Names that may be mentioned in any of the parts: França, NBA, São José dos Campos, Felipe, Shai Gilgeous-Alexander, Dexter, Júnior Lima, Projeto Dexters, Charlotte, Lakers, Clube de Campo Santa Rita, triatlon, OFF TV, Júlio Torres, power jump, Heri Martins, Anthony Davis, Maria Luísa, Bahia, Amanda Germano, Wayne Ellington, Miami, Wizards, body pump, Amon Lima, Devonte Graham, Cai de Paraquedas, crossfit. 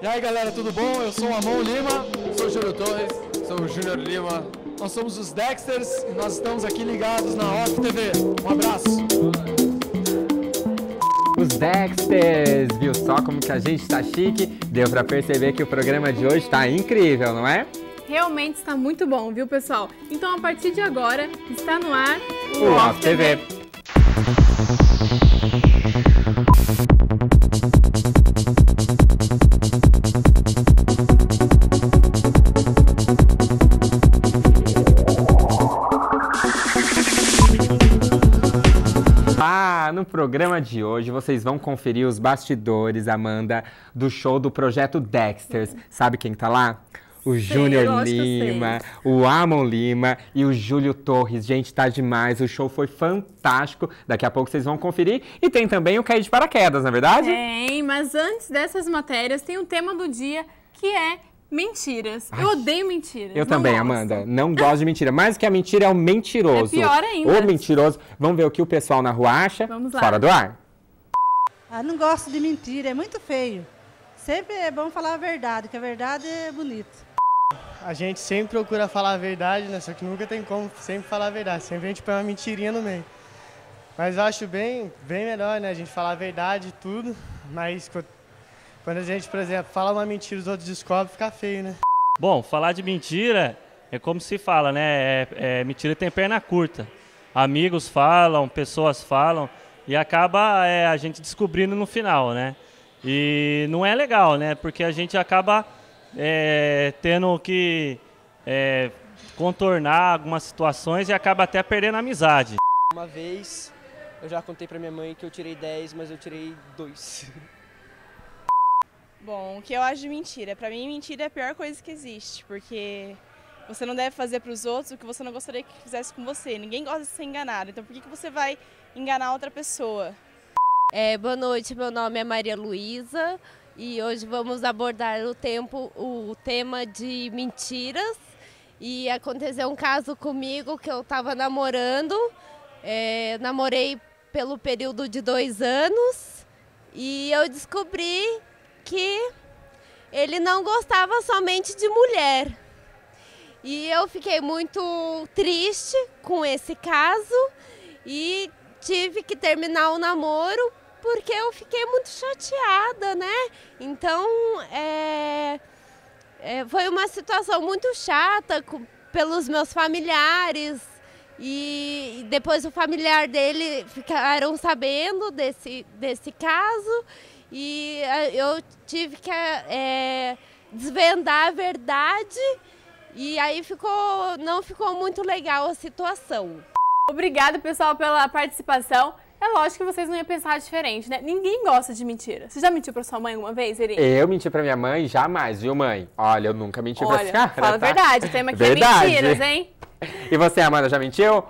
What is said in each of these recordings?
E aí galera, tudo bom? Eu sou o Amon Lima. Sou o Júlio Torres. Sou o Júnior Lima. Nós somos os Dexters e nós estamos aqui ligados na Off TV. Um abraço. Os Dexters, viu só como que a gente tá chique? Deu pra perceber que o programa de hoje tá incrível, não é? Realmente está muito bom, viu pessoal? Então a partir de agora, está no ar o Off TV. No programa de hoje, vocês vão conferir os bastidores, Amanda, do show do Projeto Dexters. Sabe quem tá lá? O Júnior Lima, o Amon Lima e o Júlio Torres. Gente, tá demais. O show foi fantástico. Daqui a pouco vocês vão conferir. E tem também o Cai de Paraquedas, na verdade? Tem, mas antes dessas matérias, tem o tema do dia, que é mentiras. Ai, eu odeio mentiras. Eu também, gosto. Amanda. Não gosto de mentira. Mais que a mentira é o mentiroso. É pior ainda. O mentiroso. Vamos ver o que o pessoal na rua acha. Vamos lá. Fora do ar. Ah, não gosto de mentira. É muito feio. Sempre é bom falar a verdade, que a verdade é bonita. A gente sempre procura falar a verdade, né? Só que nunca tem como sempre falar a verdade. Sempre a gente põe uma mentirinha no meio. Mas eu acho bem melhor, né? A gente falar a verdade e tudo. Mas quando a gente, por exemplo, fala uma mentira, os outros descobrem, fica feio, né? Bom, falar de mentira é como se fala, né? Mentira tem perna curta. Amigos falam, pessoas falam e acaba a gente descobrindo no final, né? E não é legal, né? Porque a gente acaba tendo que contornar algumas situações e acaba até perdendo a amizade. Uma vez eu já contei pra minha mãe que eu tirei 10, mas eu tirei 2. Bom, o que eu acho de mentira? Pra mim, mentira é a pior coisa que existe, porque você não deve fazer pros outros o que você não gostaria que fizesse com você. Ninguém gosta de ser enganado, então por que você vai enganar outra pessoa? Boa noite, meu nome é Maria Luísa e hoje vamos abordar o tema de mentiras. E aconteceu um caso comigo que eu estava namorando, namorei pelo período de 2 anos e eu descobri que ele não gostava somente de mulher. E eu fiquei muito triste com esse caso e tive que terminar o namoro porque eu fiquei muito chateada, né? Então, foi uma situação muito chata pelos meus familiares e depois o familiar dele ficaram sabendo desse caso. E eu tive que desvendar a verdade e aí não ficou muito legal a situação. Obrigada, pessoal, pela participação. É lógico que vocês não iam pensar diferente, né? Ninguém gosta de mentira. Você já mentiu pra sua mãe alguma vez, Eri? Eu menti pra minha mãe? Jamais, viu, mãe? Olha, eu nunca menti pra esse cara, tá? Fala a verdade, o tema aqui é mentiras, hein? E você, Amanda, já mentiu?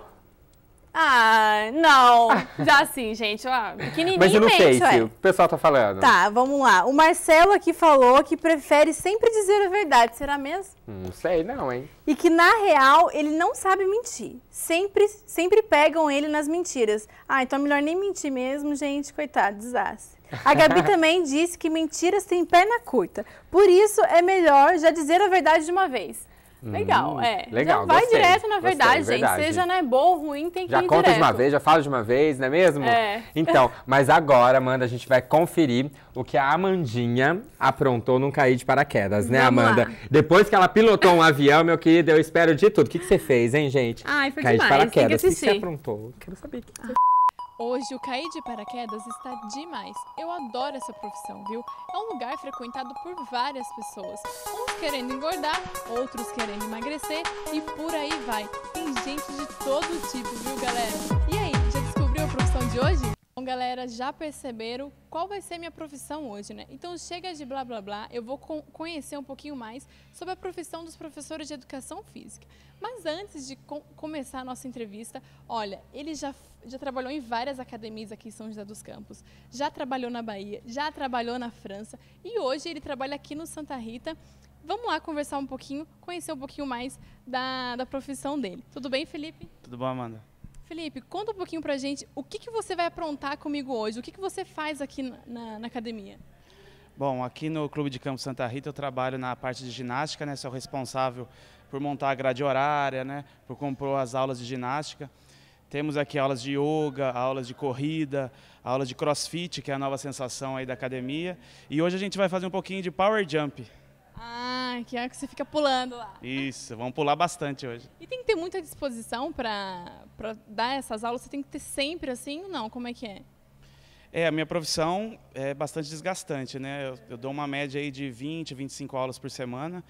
Ah, não. Já sim, gente. Ah, pequenininho. Mas eu não sei se o pessoal tá falando. Tá, vamos lá. O Marcelo aqui falou que prefere sempre dizer a verdade. Será mesmo? Não sei não, hein? E que, na real, ele não sabe mentir. Sempre pegam ele nas mentiras. Ah, então é melhor nem mentir mesmo, gente. Coitado, desastre. A Gabi também disse que mentiras têm perna curta. Por isso, é melhor já dizer a verdade de uma vez. Legal, Legal, já vai direto na verdade, gente. Seja bom ou ruim, tem que ir direto. Já conta de uma vez, já fala de uma vez, não é mesmo? É. Então, mas agora, Amanda, a gente vai conferir o que a Amandinha aprontou num cair de paraquedas, né, Amanda? Lá. Depois que ela pilotou um avião, meu querido, eu espero de tudo. O que você fez, hein, gente? Ai, foi cair demais. De paraquedas. O que você aprontou? Quero saber o que você fez. Hoje, o cair de paraquedas está demais. Eu adoro essa profissão, viu? É um lugar frequentado por várias pessoas. Uns querendo engordar, outros querendo emagrecer e por aí vai. Tem gente de todo tipo, viu, galera? E aí, já descobriu a profissão de hoje? Bom, galera, já perceberam qual vai ser minha profissão hoje, né? Então chega de blá blá blá, eu vou conhecer um pouquinho mais sobre a profissão dos professores de educação física. Mas antes de começar a nossa entrevista, olha, ele já trabalhou em várias academias aqui em São José dos Campos, já trabalhou na Bahia, já trabalhou na França e hoje ele trabalha aqui no Santa Rita. Vamos lá conversar um pouquinho, conhecer um pouquinho mais da profissão dele. Tudo bem, Felipe? Tudo bom, Amanda? Felipe, conta um pouquinho pra gente o que você vai aprontar comigo hoje, o que você faz aqui na academia. Bom, aqui no Clube de Campo Santa Rita eu trabalho na parte de ginástica, né? Sou responsável por montar a grade horária, né? Por compor as aulas de ginástica. Temos aqui aulas de yoga, aulas de corrida, aulas de crossfit, que é a nova sensação aí da academia. E hoje a gente vai fazer um pouquinho de power jump. Ah, que é que você fica pulando lá. Isso, vamos pular bastante hoje. E tem que ter muita disposição para dar essas aulas? Você tem que ter sempre assim ou não? Como é que é? É, a minha profissão é bastante desgastante, né? Eu dou uma média aí de 20, 25 aulas por semana.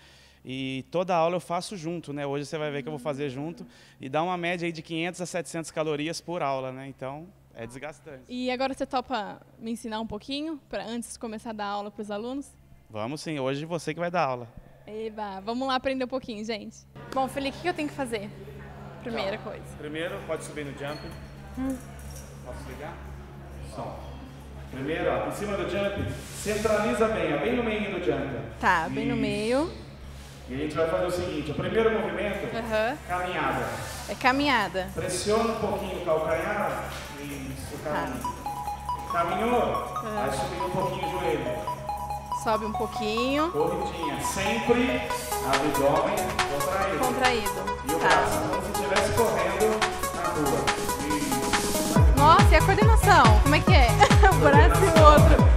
E toda aula eu faço junto, né? Hoje você vai ver que eu vou fazer junto. E dá uma média aí de 500 a 700 calorias por aula, né? Então, é desgastante. E agora você topa me ensinar um pouquinho, antes de começar a dar aula para os alunos? Vamos sim, hoje você que vai dar aula. Eba, vamos lá aprender um pouquinho, gente. Bom, Felipe, o que eu tenho que fazer? Primeira coisa. Primeiro, pode subir no jump. Posso ligar? Som. Primeiro, ó, em cima do jump, centraliza bem, ó, bem no meio do jump. Tá, bem no meio. E a gente vai fazer o seguinte, o primeiro movimento, caminhada. É caminhada. Pressiona um pouquinho o calcanhar, isso, caminho. Tá. Caminhou, vai subir um pouquinho o joelho. Sobe um pouquinho. Corridinha, sempre abdômen contraído. E o braço, como se estivesse correndo na rua. Nossa, e a coordenação, como é que é? O braço e o outro.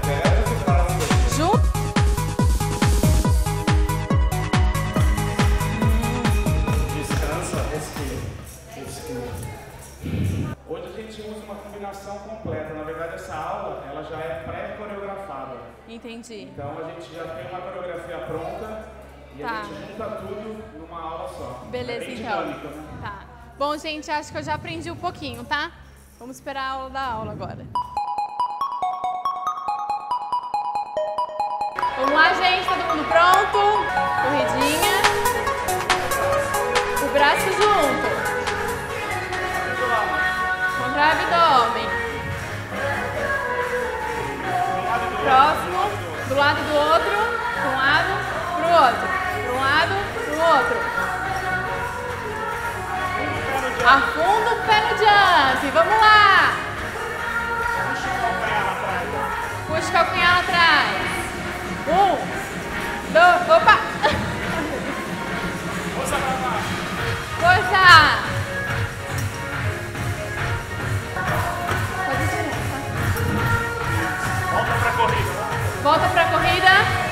Completa. Na verdade, essa aula ela já é pré-coreografada. Entendi. Então, a gente já tem uma coreografia pronta e a gente junta tudo numa aula só. Beleza, então. Dinâmica, né? Tá. Bom, gente, acho que eu já aprendi um pouquinho, tá? Vamos esperar a aula da aula agora. Vamos lá, gente. Todo mundo pronto? Corridinha. O braço junto. Contra o abdômen. Próximo, do lado do outro, de um lado pro outro, de um lado pro outro. Afunda o pé no jump, vamos lá! Puxa o calcanhar atrás. Um, dois, opa! Força pra baixo! Força! Volta pra corrida.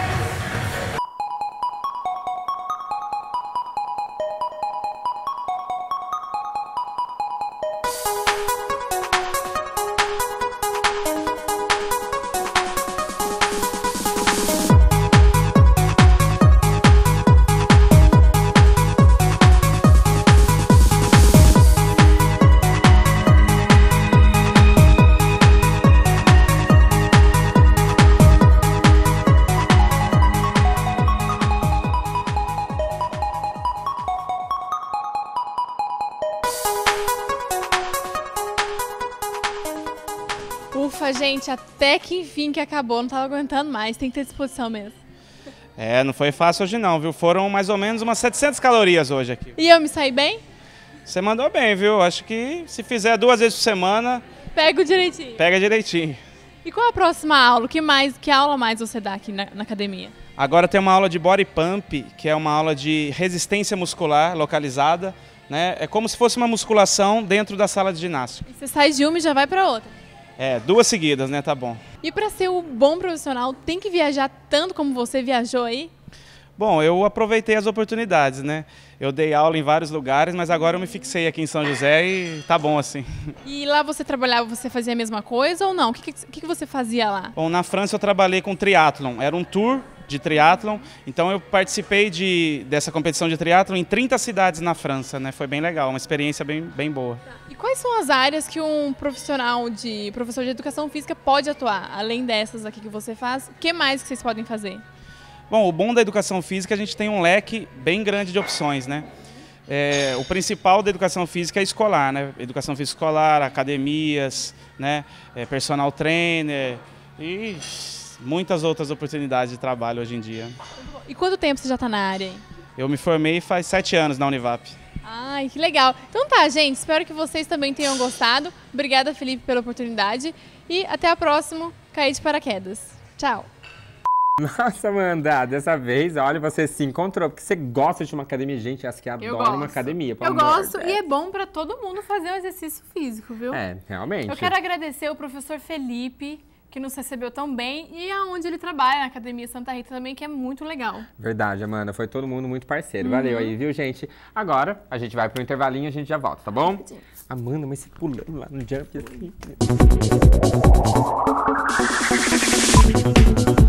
Ufa, gente, até que enfim que acabou, não tava aguentando mais, tem que ter disposição mesmo. É, não foi fácil hoje não, viu? Foram mais ou menos umas 700 calorias hoje aqui. E eu me saí bem? Você mandou bem, viu? Acho que se fizer 2 vezes por semana... Pega direitinho. Pega direitinho. E qual a próxima aula? Que aula mais você dá aqui na academia? Agora tem uma aula de body pump, que é uma aula de resistência muscular localizada, né? É como se fosse uma musculação dentro da sala de ginástica. E você sai de uma e já vai para outra. É, 2 seguidas, né? Tá bom. E para ser um bom profissional, tem que viajar tanto como você viajou aí? Bom, eu aproveitei as oportunidades, né? Eu dei aula em vários lugares, mas agora eu me fixei aqui em São José e tá bom assim. E lá você trabalhava, você fazia a mesma coisa ou não? O que você fazia lá? Bom, na França eu trabalhei com triatlon. Era um tour de triatlon, então eu participei dessa competição de triatlon em 30 cidades na França, né? Foi bem legal, uma experiência bem boa. E quais são as áreas que um professor de educação física pode atuar? Além dessas aqui que você faz, o que mais que vocês podem fazer? Bom, o bom da educação física é que a gente tem um leque bem grande de opções, né? É, o principal da educação física é escolar, né? Educação física escolar, academias, né? Personal trainer e muitas outras oportunidades de trabalho hoje em dia. E quanto tempo você já está na área, hein? Eu me formei faz 7 anos na Univap. Ai, que legal. Então tá, gente. Espero que vocês também tenham gostado. Obrigada, Felipe, pela oportunidade. E até a próxima. Cai de Paraquedas. Tchau. Nossa, Amanda, dessa vez, olha, você se encontrou, porque você gosta de uma academia. Gente, essa que adora uma academia. Eu gosto, e é bom pra todo mundo fazer um exercício físico, viu? É, realmente. Eu quero agradecer o professor Felipe, que nos recebeu tão bem, e aonde ele trabalha, na Academia Santa Rita também, que é muito legal. Verdade, Amanda, foi todo mundo muito parceiro. Valeu aí, viu, gente? Agora, a gente vai pro intervalinho e a gente já volta, tá bom? Ai, Amanda, mas você pulando lá no jump assim.